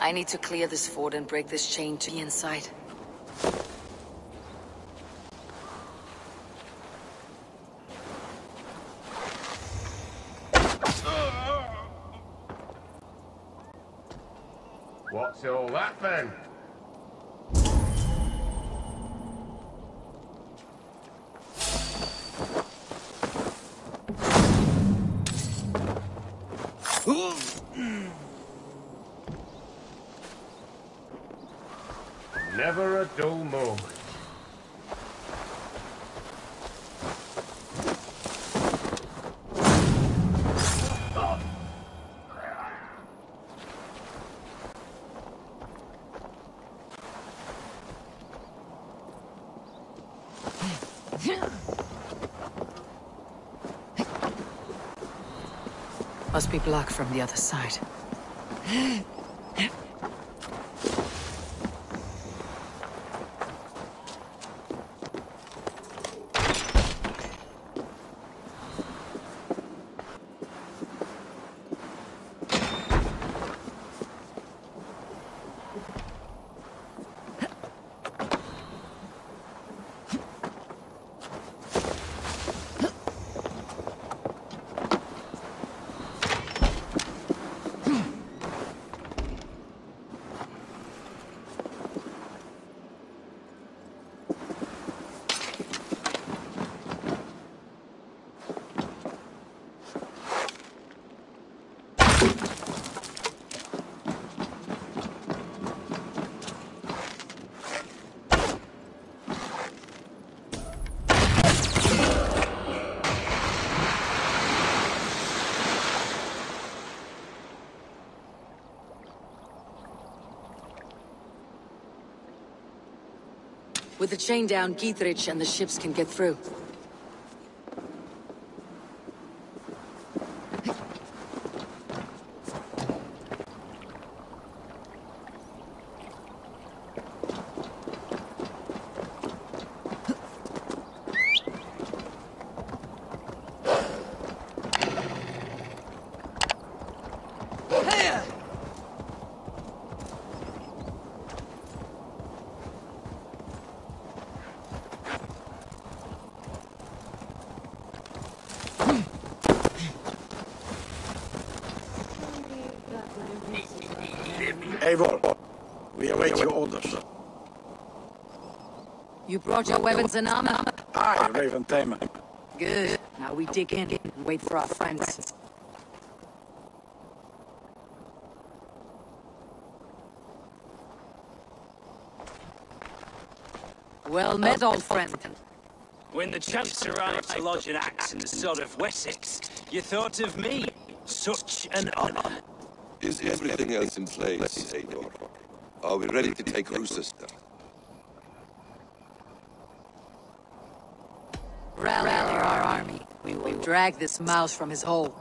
I need to clear this fort and break this chain to the inside. What's all that then? Never a dull moment. Must be blocked from the other side. With the chain down, Geithrich and the ships can get through. Eivor, we await your orders. You brought your weapons and armor? Aye, Raven Tamer. Good. Now we dig in and wait for our friends. Well met, old friend. When the chance arrived to lodge an axe in the sod of Wessex, you thought of me. Such an honor. Is everything else in place, Aador? Are we ready to take Roosister? Rally our army. We will drag this mouse from his hole.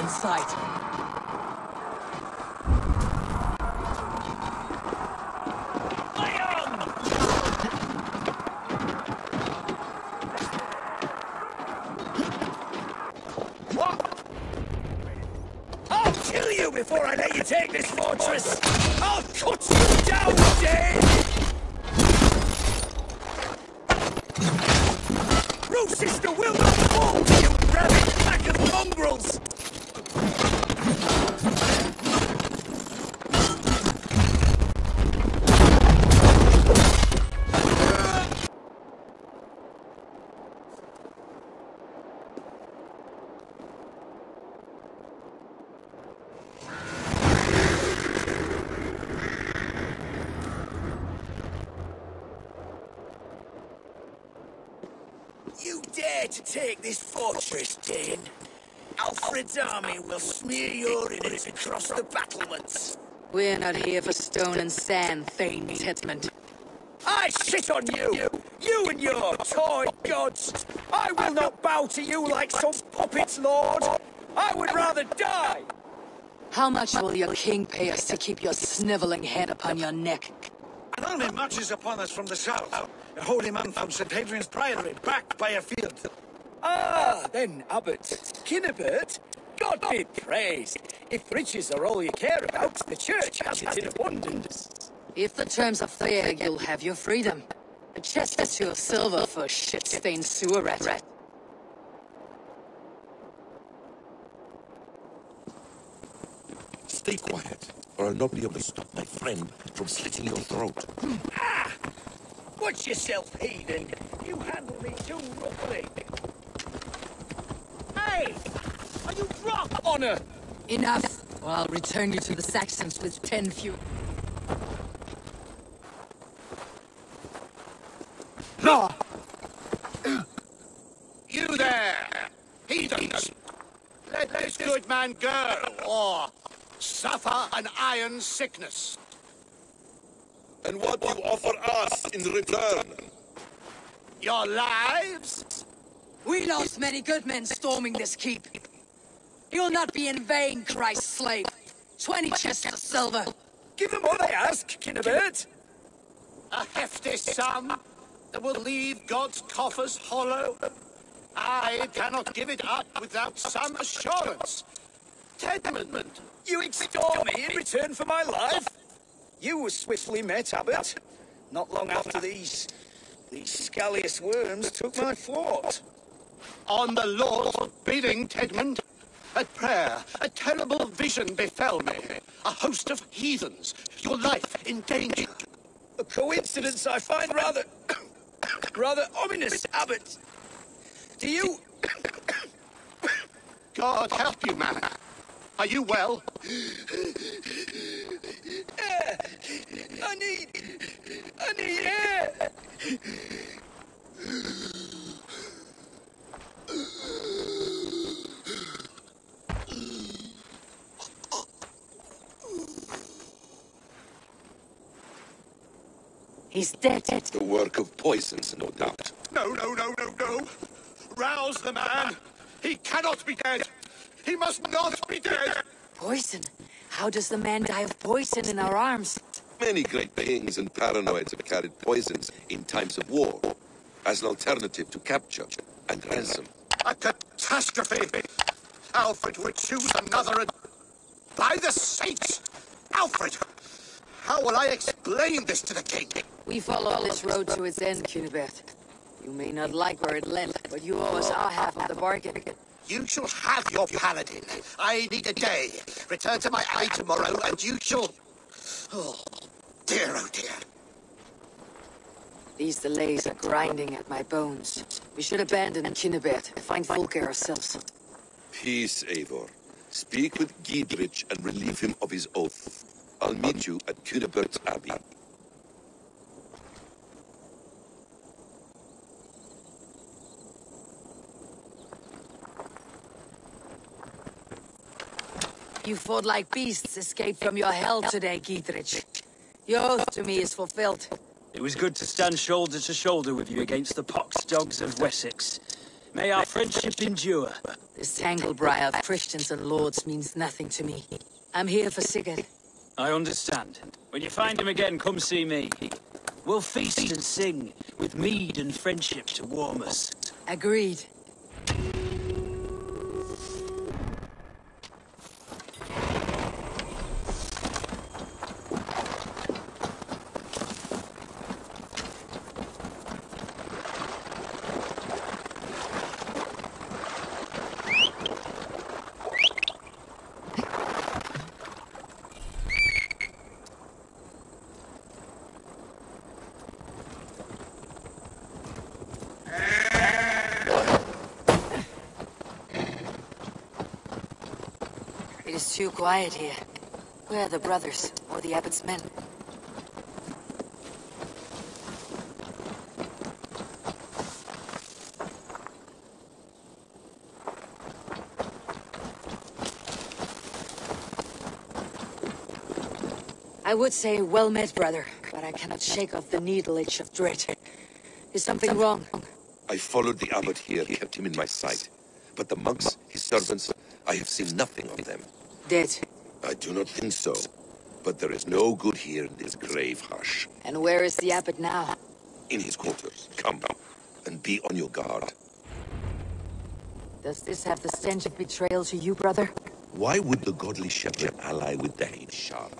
in sight. Before I let you take this fortress, I'll cut you down, dead! Roosister will not fall to you, rabid pack of mongrels! Take this fortress, Dane. Alfred's army will smear your innards across the battlements. We're not here for stone and sand, Thane Tetman. I shit on you! You and your toy gods! I will not bow to you like some puppets, Lord! I would rather die! How much will your king pay us to keep your snivelling head upon your neck? An army marches upon us from the south. A holy man from St. Adrian's Priory, backed by a field. Ah, then Abbot, Kinnebert, God be praised. If riches are all you care about, the church has it in abundance. If the terms are fair, you'll have your freedom. A chest or two of silver for a shit-stained sewer rat. Stay quiet, or I'll not be able to stop my friend from slitting your throat. Ah! Watch yourself, heathen. You handle me too roughly. Hey! Are you drunk, Honor? Enough, or I'll return you to the Saxons with 10 few. No! You there! Heathens! Let this good man go, or suffer an iron sickness. And what do you offer us in return? Your lives? We lost many good men storming this keep. You'll not be in vain, Christ's slave. 20 chests of silver. Give them what I ask, Kinnebert. A hefty sum that will leave God's coffers hollow. I cannot give it up without some assurance. Tedmund, you extort me in return for my life? You were swiftly met, Abbot. Not long after these scallious worms took my fort. On the Lord's bidding, Tedmund, at prayer, a terrible vision befell me. A host of heathens, your life in danger. A coincidence I find rather ominous, Abbot. Do you... God help you, man. Are you well? Air! I need air! He's dead. The work of poisons, no doubt. No. Rouse the man. He cannot be dead. He must not be dead. Poison? How does the man die of poison in our arms? Many great beings and paranoids have carried poisons in times of war, as an alternative to capture and ransom. A catastrophe! Alfred would choose another and... By the saints! Alfred! How will I explain this to the king? We follow this road to its end, Kinnebert. You may not like where it led, but you owe us our half of the bargain. You shall have your paladin. I need a day. Return to my eye tomorrow, and you shall... Oh, dear, oh, dear. These delays are grinding at my bones. We should abandon Kinnebert and find Volker ourselves. Peace, Eivor. Speak with Geithrich and relieve him of his oath. I'll meet you at Kinnebert's Abbey. You fought like beasts escaped from your hell today, Geithrich. Your oath to me is fulfilled. It was good to stand shoulder to shoulder with you against the pox dogs of Wessex. May our friendship endure. This tanglebriar of Christians and lords means nothing to me. I'm here for Sigurd. I understand. When you find him again, come see me. We'll feast and sing, with mead and friendship to warm us. Agreed. Too quiet here. Where are the brothers, or the Abbot's men? I would say well met, brother, but I cannot shake off the needle itch of dread. Is something wrong? I followed the Abbot here, kept him in my sight. But the monks, his servants, I have seen nothing of them. Dead. I do not think so, but there is no good here in this grave hush. And where is the Abbot now? In his quarters. Come, and be on your guard. Does this have the stench of betrayal to you, brother? Why would the godly shepherd ally with the hate shard?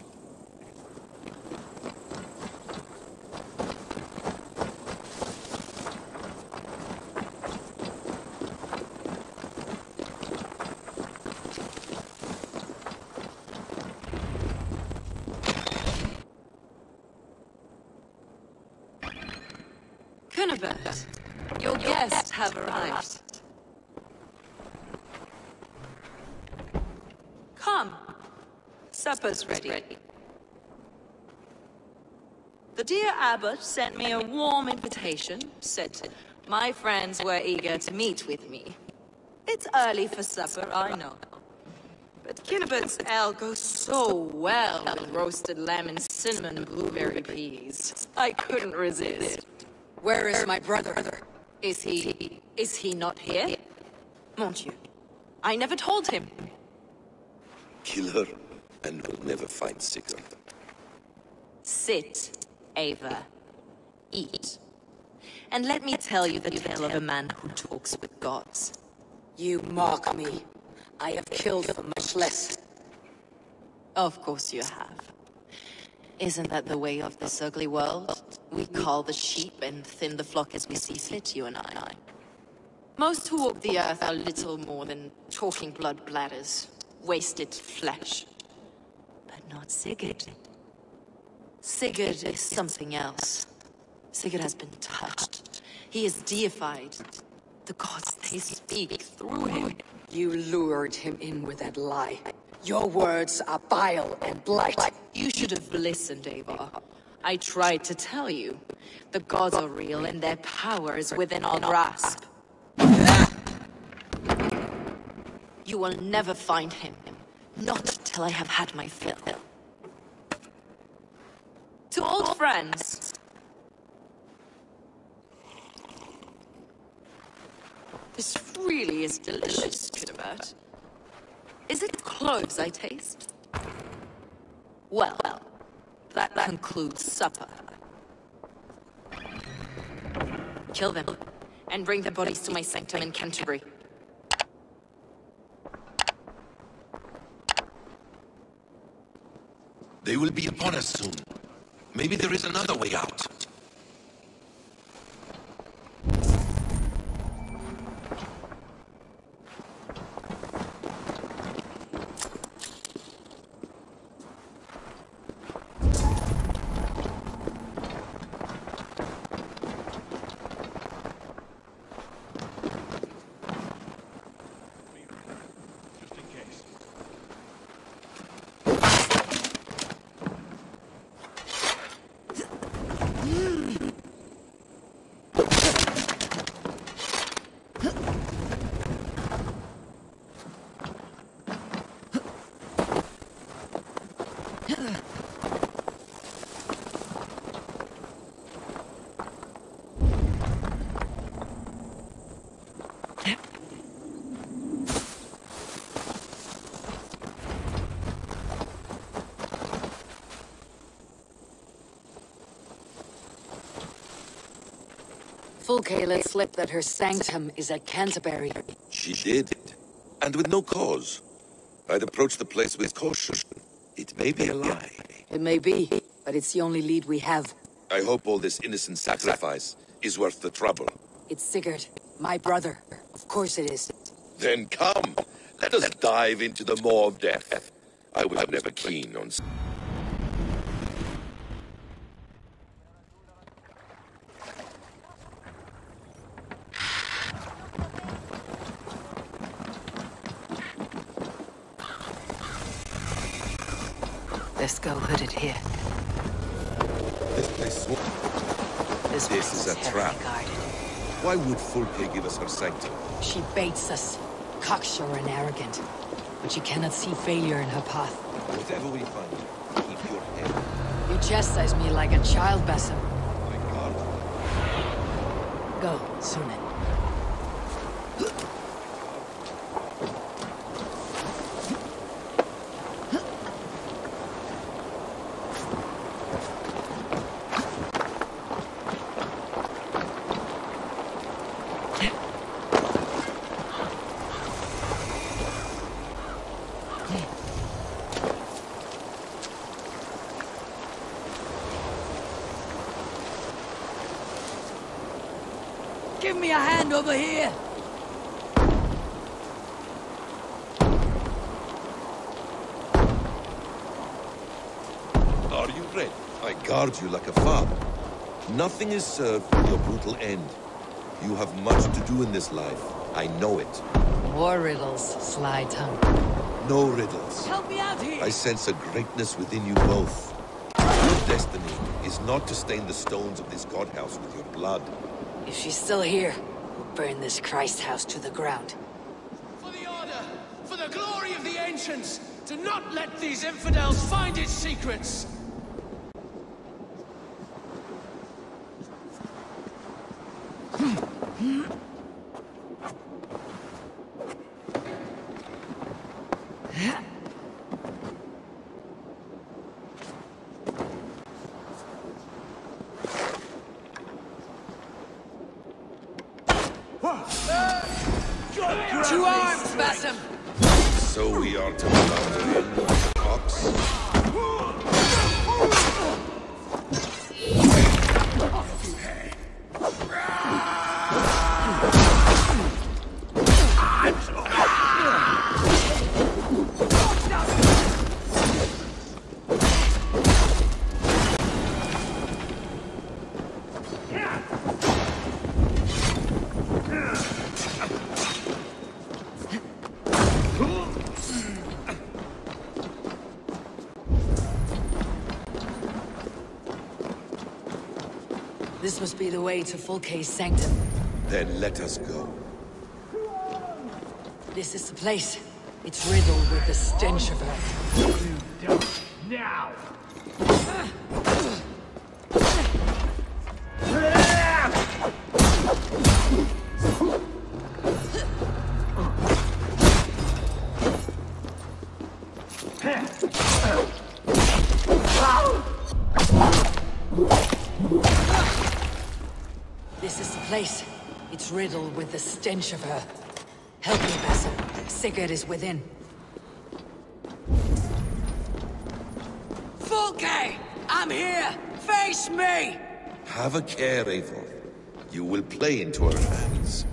Ready. The dear Abbot sent me a warm invitation, said my friends were eager to meet with me. It's early for supper, I know. But Kinnebert's ale goes so well with roasted lamb and cinnamon and blueberry peas. I couldn't resist. Where is my brother? Is he not here? Mon Dieu. I never told him. Killer. And we'll never find Sigurd. Sit, Ava. Eat. And let me tell you the tale of a man who talks with gods. You mock me. I have killed for much less. Of course you have. Isn't that the way of this ugly world? We cull the sheep and thin the flock as we see fit, you and I. Most who walk the earth are little more than talking blood bladders, wasted flesh. Not Sigurd. Sigurd is something else. Sigurd has been touched. He is deified. The gods, they speak through him. You lured him in with that lie. Your words are bile and blight. You should have listened, Eivor. I tried to tell you. The gods are real and their power is within our grasp. You will never find him. Not till I have had my fill. To old friends. This really is delicious, Kinnebert. Is it cloves I taste? Well, that concludes supper. Kill them, and bring their bodies to my sanctum in Canterbury. They will be upon us soon. Maybe there is another way out. Fulke let slip that her sanctum is at Canterbury. She did, and with no cause. I'd approach the place with caution. It may be a lie. It may be, but it's the only lead we have. I hope all this innocent sacrifice is worth the trouble. It's Sigurd, my brother. Of course it is. Then come, let us dive into the maw of death. I was never keen on... Let's go hooded here. This is a trap. Guarded. Why would Fulke give us her sanctum? She baits us, cocksure and arrogant. But you cannot see failure in her path. Whatever we find, keep your head. You chastise me like a child, Basim. My God. Go, Sune. Give me a hand over here! Are you ready? I guard you like a father. Nothing is served for your brutal end. You have much to do in this life. I know it. More riddles, sly tongue. No riddles. Help me out here! I sense a greatness within you both. Your destiny is not to stain the stones of this godhouse with your blood. If she's still here, we'll burn this Christ house to the ground. For the order, for the glory of the ancients, do not let these infidels find its secrets! Two arms, Basim! So we are to run in like cops? This must be the way to Fulke's sanctum. Then let us go. This is the place. It's riddled with the stench of earth. You don't now! It's riddled with the stench of her. Help me, Basim. Sigurd is within. Fulke! I'm here! Face me! Have a care, Eivor. You will play into her hands.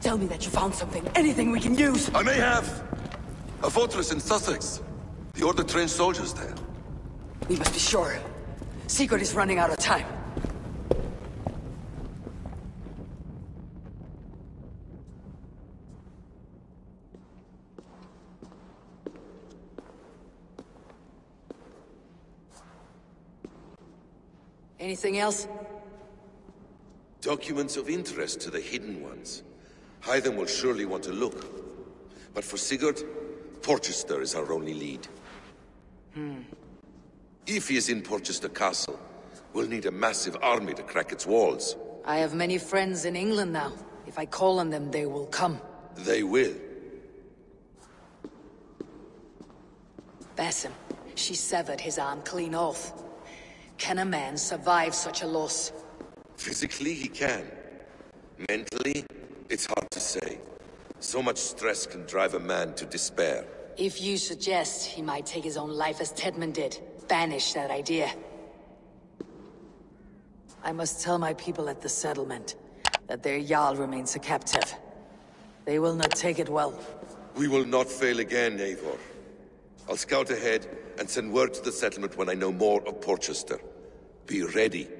Tell me that you found something, anything we can use! I may have! A fortress in Sussex. The Order trained soldiers there. We must be sure. Sigurd is running out of time. Anything else? Documents of interest to the Hidden Ones. Hytham will surely want to look. But for Sigurd, Portchester is our only lead. If he is in Portchester Castle, we'll need a massive army to crack its walls. I have many friends in England now. If I call on them, they will come. They will. Basim, she severed his arm clean off. Can a man survive such a loss? Physically, he can. Mentally, it's hard to say. So much stress can drive a man to despair. If you suggest he might take his own life as Tedmund did, banish that idea. I must tell my people at the settlement that their Jarl remains a captive. They will not take it well. We will not fail again, Eivor. I'll scout ahead and send word to the settlement when I know more of Portchester. Be ready.